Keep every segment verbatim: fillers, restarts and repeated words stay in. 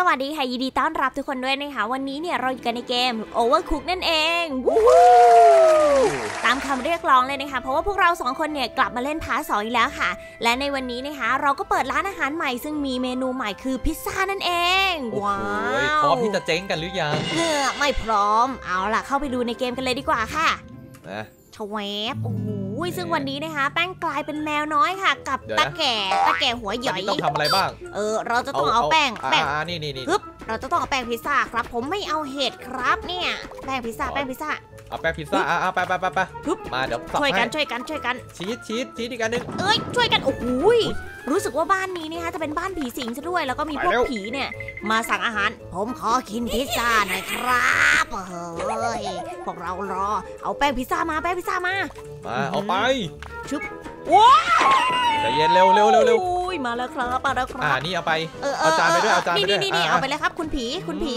สวัสดีค่ะยินดีต้อนรับทุกคนด้วยนะคะวันนี้เนี่ยเราอยู่กันในเกม Overcooked นั่นเองตามคำเรียกร้องเลยนะคะเพราะว่าพวกเราสองคนเนี่ยกลับมาเล่นพาร์ทสองอีกแล้วค่ะและในวันนี้นะคะเราก็เปิดร้านอาหารใหม่ซึ่งมีเมนูใหม่คือพิซซ่านั่นเองว้าวพร้อมที่จะเจ๊งกันหรือยังเออไม่พร้อมเอาล่ะเข้าไปดูในเกมกันเลยดีกว่าค่ะชเวฟโอ้โหซึ่งวันนี้นะคะแป้งกลายเป็นแมวน้อยค่ะกับตะแก่ตะแก่หัวใหญ่ต้องทำอะไรบ้างเออเราจะต้องเอาแป้งแป้งนี่นี่นี่ปึ๊บเราจะต้องเอาแป้งพิซซ่าครับผมไม่เอาเห็ดครับเนี่ยแป้งพิซซ่าแป้งพิซซ่าเอาแป้งพิซซ่าอ่ะไปไปไปไปปึ๊บมาเดี๋ยวช่วยกันช่วยกันช่วยกันชีสชีสชีสอีกอันนึงเอ้ยช่วยกันโอ้โหรู้สึกว่าบ้านนี้นะคะจะเป็นบ้านผีสิงซะด้วยแล้วก็มีพวกผีเนี่ยมาสั่งอาหารผมขอกินพิซซ่าหน่อยครับเฮ้ยพวกเรารอเอาแป้งพิซซ่ามาแป้งพิซซ่ามามาเอาไปชึบว้าวใจเย็นเร็วเร็วเร็วเร็วมาแล้วครับมาแล้วครับอ่านี่เอาไปเอาจานไปด้วยเอาจานไปด้วยนี่นี่เอาไปเลยครับคุณผีคุณผี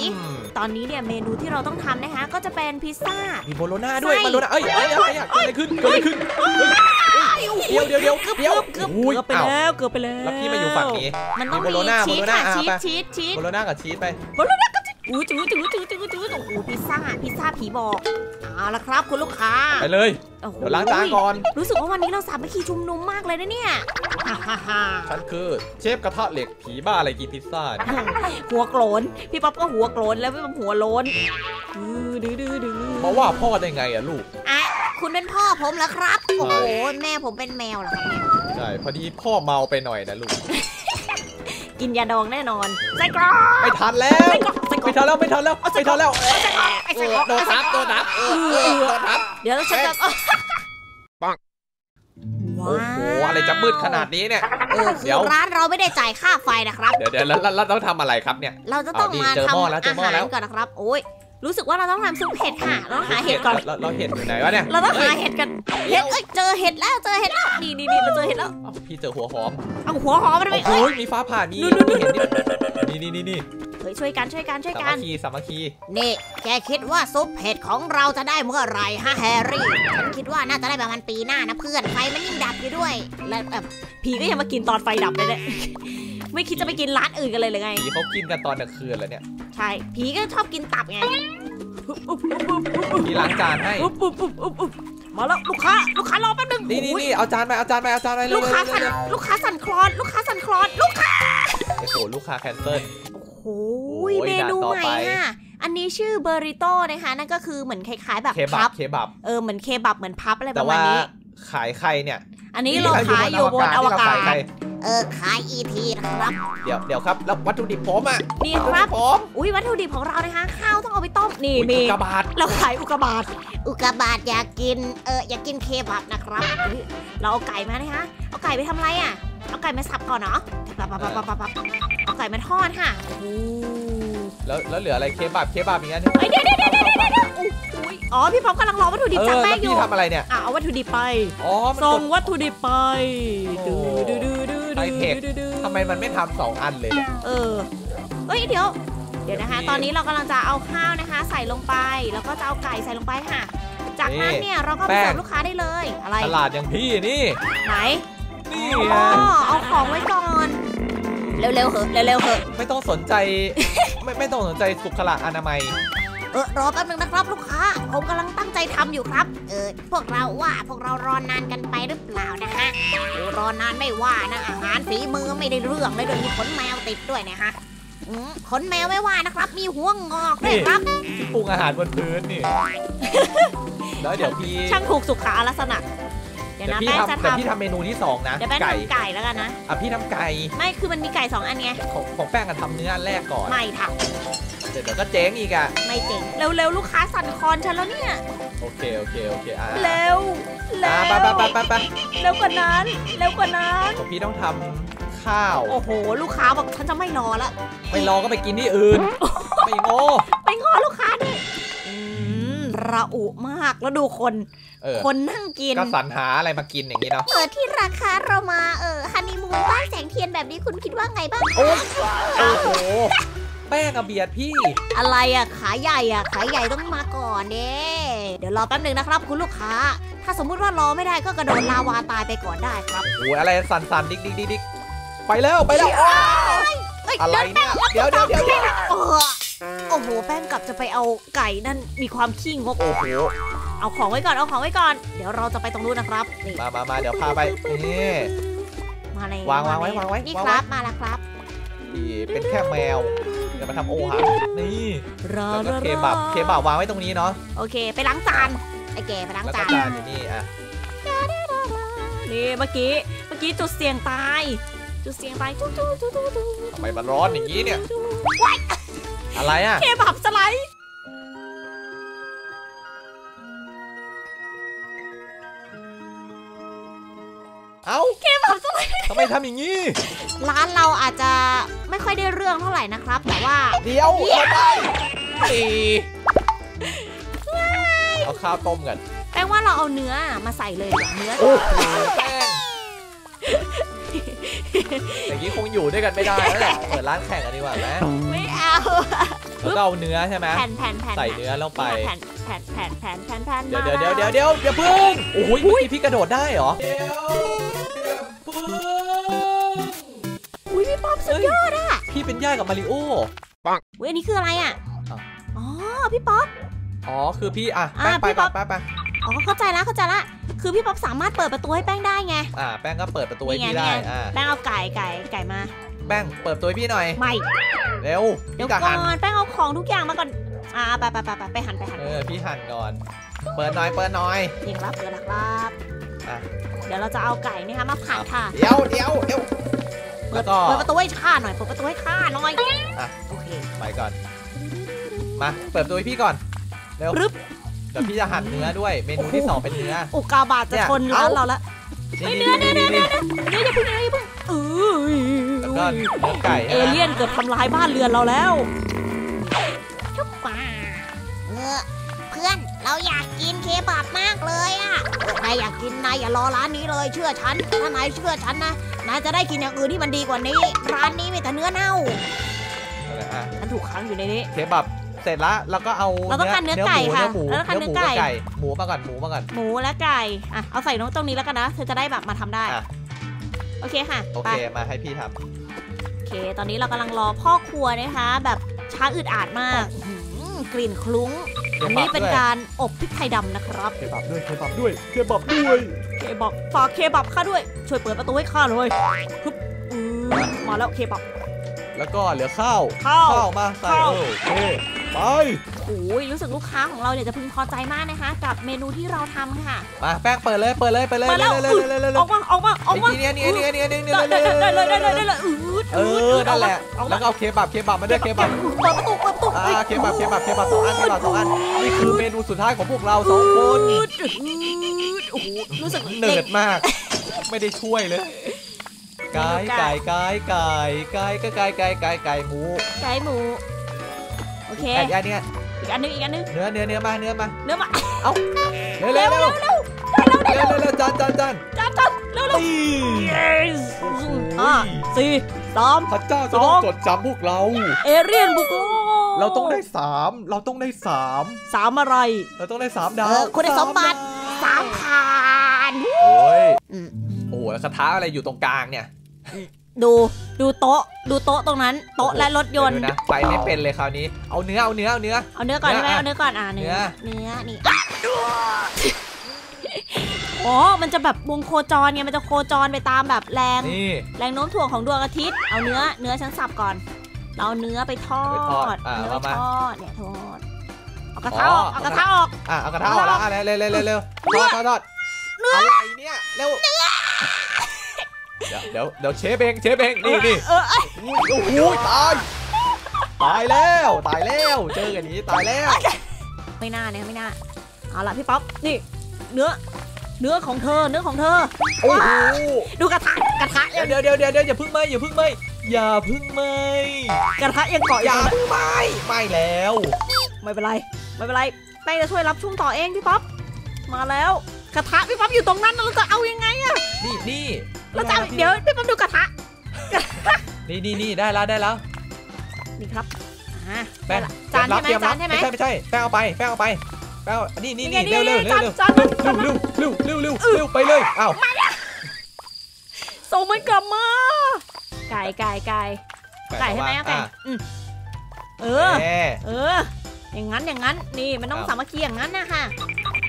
ตอนนี้เนี่ยเมนูที่เราต้องทำนะคะก็จะเป็นพิซซ่ามีโบโลน่าด้วยโบโลน่าเอ้ยเอ้ยอะไรอ่ะเกิดอะไรขึ้นเกิดอะไรขึ้นเดี๋ยวเดี๋ยวเดี๋ยวเกือบเกือบเกือบไปแล้วเกือบไปแล้วแล้วพี่มาอยู่ฝั่งนี้มันต้องมีโบโลน่าโบโลน่าชีสชีสชีสโบโลน่ากับชีสไปโบโลน่ากับชีสอู้จืดจืดจืดจืดจืดโอ้โหพิซซ่าพิซซ่าผีบอกเอาละครับคุณลูกค้าไปเลยเดี๋ยวล้างจานก่อนรู้สึกว่าวันนี้เราสามัคคีชุมนุมมากเลยนะเนี่ยฉันคือเชฟกระทะเหล็กผีบ้าอะไรกินพิซซ่าหัวโกรนพี่ป๊อปก็หัวโกรนแล้วพี่ป๊อปหัวโลนดื้อดื้อดื้อมาว่าพ่อได้ไงอะลูกอ่ะคุณเป็นพ่อผมเหรอครับโอ้โหแม่ผมเป็นแมวเหรอครับเนี่ยใช่พอดีพ่อเมาไปหน่อยนะลูกกินยาดองแน่นอนไส้กรอกไม่ทันแล้วไม่ทันแล้วไม่ทันแล้วไม่ทันแล้วโดนทับโดนทับโดนทับเดี๋ยวเราเช็คกันปังโอ้โหอะไรจะมืดขนาดนี้เนี่ยเดี๋ยวร้านเราไม่ได้จ่ายค่าไฟนะครับเดี๋ยวเดี๋ยวเราต้องทำอะไรครับเนี่ยเราจะต้องมาทำอาหารก่อนนะครับโอ้ยรู้สึกว่าเราต้องทำซุปเห็ดค่ะเราหาเห็ดก่อนเราเห็ดอยู่ไหนวะเนี่ยเราต้องหาเห็ดกันเห็ดเอ้ยเจอเห็ดแล้วเจอเห็ดแล้วนี่นี่นี่เราเจอเห็ดแล้วพี่เจอหัวหอมเอาหัวหอมมันไปโอ้ยมีฟ้าผ่านี่นี่นี่นี่นี่เฮ้ยช่วยกันช่วยกันช่วยกันสามัคคีสามัคคีนี่แกคิดว่าซุปเห็ดของเราจะได้เมื่อไหร่ฮะแฮร์รี่ฉันคิดว่าน่าจะได้ประมาณปีหน้านะเพื่อนไฟมันยิ่งดับอยู่ด้วยและแบบผีก็ยังมากินตอนไฟดับเลยเนี่ยไม่คิดจะไปกินร้านอื่นกันเลยหรือไงผีเขากินกันตอนกลางคืนแล้วเนี่ยใช่ผีก็ชอบกินตับไงผีล้างจานให้มาแล้วลูกค้าลูกค้ารอแป๊บนึงนี่นี่เอาจานไปเอาจานไปเอาจานไปลูกค้าสั่นลูกค้าสั่นคลอนลูกค้าสั่นคลอนลูกค้าโอ้โหลูกค้าแคนเซิลโอ้ยเมนูใหม่ค่ะอันนี้ชื่อเบอริโต้นะคะนั่นก็คือเหมือนคล้ายๆแบบพับเคบับเออเหมือนเคบับเหมือนพับอะไรประมาณนี้ขายใครเนี่ยอันนี้เราขายอยู่บนอวกาศเออขายอีทีนะครับเดี๋ยวเดี๋ยวครับแล้ววัตถุดิบผมอ่ะนี่ครับผมอุ้ยวัตถุดิบของเรานะคะข้าวต้องเอาไปต้มนี่มีอุกกาบาตเราขายอุกกาบาตอุกกาบาตอยากกินเอออยากกินเคบับนะครับเราเอาไก่มานะคะเอาไก่ไปทำอะไรอ่ะเอาไก่มาสับก่อนเนาะเอาไก่มาทอดค่ะแล้วแล้วเหลืออะไรเคบับเคบับอย่างเงี้ยเฮ้ยเดี๋ยวเดี๋ยวเดี๋ยวเดี๋ยวอ๋อพี่ป๊อปกำลังรอวัตถุดิบจากแม่อยู่พี่ทำอะไรเนี่ยเอาวัตถุดิบไปส่งวัตถุดิบไปดื้อดื้อดื้อดื้อดื้อทำไมมันไม่ทำสองอันเลยเออเฮ้ยเดี๋ยวเดี๋ยวนะคะตอนนี้เรากำลังจะเอาข้าวนะคะใส่ลงไปแล้วก็จะเอาไก่ใส่ลงไปค่ะจากนั้นเนี่ยเราก็ไปเสิร์ฟลูกค้าได้เลยอะไรตลาดอย่างพี่นี่ไหนอ๋อเอาของไว้ก่อนเร็วๆเหอะเร็วๆเหอะไม่ต้องสนใจไม่ไม่ต้องสนใจสุขลักษณะอนามัยเออรอแป๊บนึงนะครับลูกค้าผมกำลังตั้งใจทำอยู่ครับเออพวกเราว่าพวกเรารอนานกันไปหรือเปล่านะฮะรอนานไม่ว่านะอาหารฝีมือไม่ได้เรื่องเลยโดยมีขนแมวติดด้วยนะฮะขนแมวไม่ว่านะครับมีหัวงอกด้วยครับที่ปรุงอาหารบนพื้นนี่แล้วเดี๋ยวพี่ช่างถูกสุขลักษณะเดี๋ยวพี่ทำแต่พี่ทำเมนูที่สองนะเดี๋ยวแป้งทำไก่แล้วกันนะอ่ะพี่ทำไก่ไม่คือมันมีไก่สองอันไงของแป้งกันทำเนื้อแรกก่อนไม่ทำเดี๋ยวก็เจ๊งอีกอ่ะไม่เจ๊งเร็วๆลูกค้าสั่นคอนฉันแล้วเนี่ยโอเคโอเคโอเคอ่ะเร็วเร็วไปไปไปไปเร็วกว่านั้นเร็วกว่านั้นของพี่ต้องทำข้าวโอ้โหลูกค้าบอกฉันจะไม่รอละไม่รอก็ไปกินที่อื่นไปงอไปงอลูกค้านี่ระอุมากแล้วดูคนคนนั่งกินก็สรรหาอะไรมากินอย่างนี้เนาะเออที่ราคาเรามาเออฮันนีมูนบ้านแสงเทียนแบบนี้คุณคิดว่าไงบ้างโอ้โหแป้งกับเบียดพี่อะไรอะขาใหญ่อะขาใหญ่ต้องมาก่อนเด้เดี๋ยวรอแป๊บหนึ่งนะครับคุณลูกค้าถ้าสมมุติว่ารอไม่ได้ก็กระโดดลาวาตายไปก่อนได้ครับโอ้ยอะไรสั่นๆดิ๊กดิ๊กดิ๊กไปแล้วไปแล้ว อะไรเนี่ยเดี๋ยวเดี๋ยวเดี๋ยวโอ้โหแป้งกลับจะไปเอาไก่นั่นมีความขี้งกโอ้โหเอาของไว้ก่อนเอาของไว้ก่อนเดี๋ยวเราจะไปตรงนู้นนะครับนี่มามามาเดี๋ยวพาไปนี่มาในวางวางไว้วางไว้นี่ครับมาแล้วครับนี่เป็นแค่แมวจะมาทำโอหังนี่แล้วก็เคบับเคบับวางไว้ตรงนี้เนาะโอเคไปล้างจานไอแกไปล้างจานอยู่นี่อ่ะนี่เมื่อกี้เมื่อกี้จุดเสี่ยงตายจุดเสี่ยงตายจุ๊จุ๊จุ๊จุ๊จุ๊ทำไมมันร้อนอย่างนี้เนี่ยอะไรอ่ะเคบับสไลด์เอ้าเคบับสไลด์ทำไมทำอย่างนี้ร้านเราอาจจะไม่ค่อยได้เรื่องเท่าไหร่นะครับแต่ว่าเดี๋ยวเข้าไปเอาข้าวต้มกันแปลว่าเราเอาเนื้อมาใส่เลยเนื้อโอ้โหแป้งอย่างนี้คงอยู่ด้วยกันไม่ได้แล้วแหละเปิดร้านแข่งกันดีกว่าไหมไม่เอาแล้วก็เอาเนื้อใช่ไหมใส่เนื้อลงไปแผ่นแผ่นแผ่นแผ่นแผ่นแผ่นเดี๋ยวเดี๋ยวเดี๋ยวเดี๋ยวอย่าพึ่งโอ้ยพี่พี่กระโดดได้เหรอเดี๋ยวพึ่งอุ้ยพี่ป๊อปสุดยอดอ่ะพี่เป็นย่ากับมาริโอ้ปังเว้ยอันนี้คืออะไรอ่ะอ๋อพี่ป๊อปอ๋อคือพี่อ่ะแป้งไปไปไปไปอ๋อเข้าใจละเข้าใจละคือพี่ป๊อปสามารถเปิดประตูให้แป้งได้ไงอ่าแป้งก็เปิดประตูให้พี่ได้อ่าแป้งเอาไก่ไก่ไก่มาแป้งเปิดประตูให้พี่หน่อยไม่เร็วเดี๋ยวก่อนแป้งเอาของทุกอย่างมาก่อนอ่าไปไปไปไปไปหันไปหันเออพี่หันก่อนเปิดหน่อยเปิดหน่อยยิงรับเปิดรับอ่ะเดี๋ยวเราจะเอาไก่นี่ค่ะมาผัดค่ะเดี๋ยวเดี๋ยวเดี๋ยวเปิดประตูให้ข้าหน่อยเปิดประตูให้ข้าหน่อยอ่ะโอเคไปก่อนมาเปิดประตูให้พี่ก่อนเร็วรึบเดี๋ยวพี่จะหั่นเนื้อด้วยเมนูที่สองเป็นเนื้ออุกาบาตจะชนร้านเราละไม่เนื้อเนื้อเนื้อเนื้อเนื้ออย่าพึ่งเนื้ออย่าพึ่งเออแล้วก็เนื้อไก่เอเลี่ยนเกิดทำลายบ้านเรือนเราแล้วชุบป่าเพื่อนเราอยากกินเคบับมากเลยอ่ะนายอยากกินนายอย่ารอร้านนี้เลยเชื่อฉันถ้านายเชื่อฉันนะนายจะได้กินอย่างอื่นที่มันดีกว่านี้ร้านนี้มีแต่เนื้อเน่าฉันถูกขังอยู่ในนี้เคบับเสร็จละแล้วก็เอาเนื้อไก่ค่ะแล้วก็เนื้อไก่หมูมาก่อนหมูมาก่อนหมูและไก่อ่ะเอาใส่น้องตรงนี้แล้วกันนะเธอจะได้แบบมาทำได้โอเคค่ะโอเคมาให้พี่ทำโอเคตอนนี้เรากำลังรอพ่อครัวนะคะแบบช้าอึดอัดมากกลิ่นคลุ้งอันนี้เป็นการอบพริกไทยดำนะครับเคบับด้วยเคบับด้วยเคบับด้วยเคบับฝากเคบับข้าด้วยช่วยเปิดประตูให้ข้าเลยปุ๊บมาแล้วเคบับแล้วก็เหลือข้าวข้าวมาใส่โอเคไปโอ้ยรู้สึกลูกค้าของเราเนี่ยจะพึงพอใจมากนะคะกับเมนูที่เราทำค่ะมาแป้งเปิดเลยเปิดเลยเปิดเลยเลยเลยเลยเลยออกมาออกมาออกมาเนี่ยเนี่ยเนี่ยเนี่ยเนี่ยเลยเลยเลยเลยเลยเลยอืดอืดนั่นแหละแล้วก็เอาเคบับเคบับมาด้วยเคบับเปิดประตูเปิดประตูอ่าเคบับเคบับเคบับสองอันเคบับสองอันนี่คือเมนูสุดท้ายของพวกเราสองคนโอ้โหรู้สึกเหนื่อยมากไม่ได้ช่วยเลยไก่ไก่ไก่ไก่ไก่ไก่ไก่ไก่ไก่หมูไก่หมูโอเคอีกอันนึงอีกอันนึงอีกอันนึงเนื้อเนื้อเนื้อมาเนื้อมาเนื้อมาเอ้าเร็วเร็วเร็วเร็วเร็วเร็วเร็วจานจานจานจานจานเร็วเร็วห้าสี่สามพระเจ้าจะต้องจดจำพวกเราเอเลี่ยนบุกโลกเราต้องได้สามเราต้องได้สามสามอะไรเราต้องได้สามดาวคุณได้สมบัติสามทานโอ้ยโอ้โหกระทะอะไรอยู่ตรงกลางเนี่ยดูดูโต๊ะดูโต๊ะตรงนั้นโต๊ะและรถยนต์นะไปไม่เป็นเลยคราวนี้เอาเนื้อเอาเนื้อเอาเนื้อเอาเนื้อก่อนใช่ไหมเอาเนื้อก่อนอ่ะเนื้อเนื้อนี่อ๋อมันจะแบบวงโคจรไงมันจะโคจรไปตามแบบแรงแรงโน้มถ่วงของดวงอาทิตย์เอาเนื้อเนื้อชั้นสับก่อนเราเนื้อไปทอดเนื้อทอดเนี่ยทอดเอากระทะออกเอากระทะออกอ่ะเอากระทะออกแล้วอะไรเร็วเร็วเร็วทอดทอดอะไรเนี่ยเร็วเดี๋ยวเดี๋ยวเชฟเองเชฟเองนี่นี่โอ้โหตายตายแล้วตายแล้วเจอกันนี้ตายแล้วไม่น่าเนี่ยไม่น่าเอาล่ะพี่ป๊อปนี่เนื้อเนื้อของเธอเนื้อของเธอโอ้โหดูกระทะกระทะเดี๋ยวเดี๋ยวเดี๋ยวอย่าพึ่งไหมอย่าพึ่งไหมอย่าพึ่งไหมกระทะยังเกาะอย่าพึ่งไหมไม่แล้วไม่เป็นไรไม่เป็นไรแป้งจะช่วยรับช่วงต่อเองพี่ป๊อปมาแล้วกระทะพี่ป๊อปอยู่ตรงนั้นเราจะเอายังไงอะนี่นี่เราจะเดี๋ยวพี่ป๊อปดูกระทะนี่นี่นี่ได้แล้วได้แล้วนี่ครับแป้งจานใช่ไหมจานใช่ไหมไม่ใช่ไม่ใช่แป้งเอาไปแป้งเอาไปแป้งนี่นี่นี่เร็วเร็วเร็วเร็วเร็วเร็วเร็วเร็วเร็วไปเลยอ้าวส่งมันกลับมาไก่ไก่ไก่ ไก่ใช่ไหมไก่เออเอออย่างนั้นอย่างนั้นนี่มันต้องสามัคคีอย่างนั้นนะคะ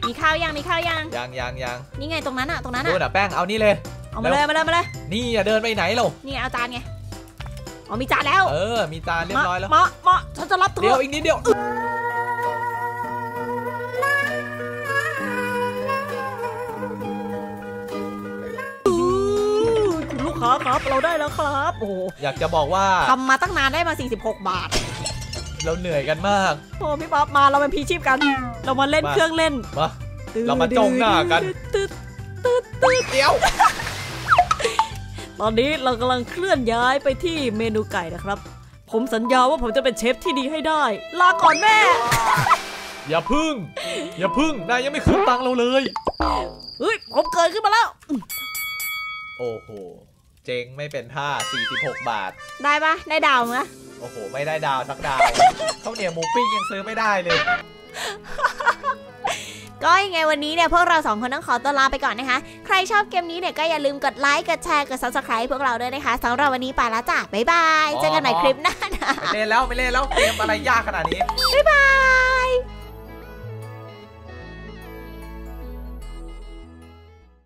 มีข้าวยังมีข้าวยังยังยังยังนี่ไงตรงนั้นอะตรงนั้นอะโดนอะแป้งเอานี่เลยเอามาเลยมาเลยมาเลยนี่อย่าเดินไปไหนหรอกนี่เอาจานไงอ๋อมีจานแล้วเออมีจานเรียบร้อยแล้วเหมาะเหมาะฉันจะรับตัวเดี๋ยวอีกนิดเดียวครับเราได้แล้วครับโอ้อยากจะบอกว่าทำมาตั้งนานได้มาสี่สิบหกบาทเราเหนื่อยกันมากโอ้พี่ป๊อปมาเราเป็นพีชีพกันเรามาเล่นเครื่องเล่นมาเรามาจงหน้ากันตืดตืดตืดเดี๋ยวตอนนี้เรากำลังเคลื่อนย้ายไปที่เมนูไก่นะครับผมสัญญาว่าผมจะเป็นเชฟที่ดีให้ได้ลาก่อนแม่อย่าพึ่งอย่าพึ่งนายยังไม่คืนตังเราเลยเฮ้ยผมเกิดขึ้นมาแล้วโอ้โหเจ๊งไม่เป็นท่าสี่สิบหกบาทได้ปะได้ดาวไหมโอ้โหไม่ได้ดาวสักดาวข้าวเหนียวหมูปิ้งยังซื้อไม่ได้เลยก็ยังไงวันนี้เนี่ยพวกเราสองคนต้องขอตัวลาไปก่อนนะคะใครชอบเกมนี้เนี่ยก็อย่าลืมกดไลค์กดแชร์กด ซับสไครบ์ พวกเราด้วยนะคะสำหรับวันนี้ไปแล้วจ้ะบ๊ายบายเจอกันใหม่คลิปหน้านะไปเล่นแล้วไปเล่นแล้วเกมอะไรยากขนาดนี้บ๊ายบาย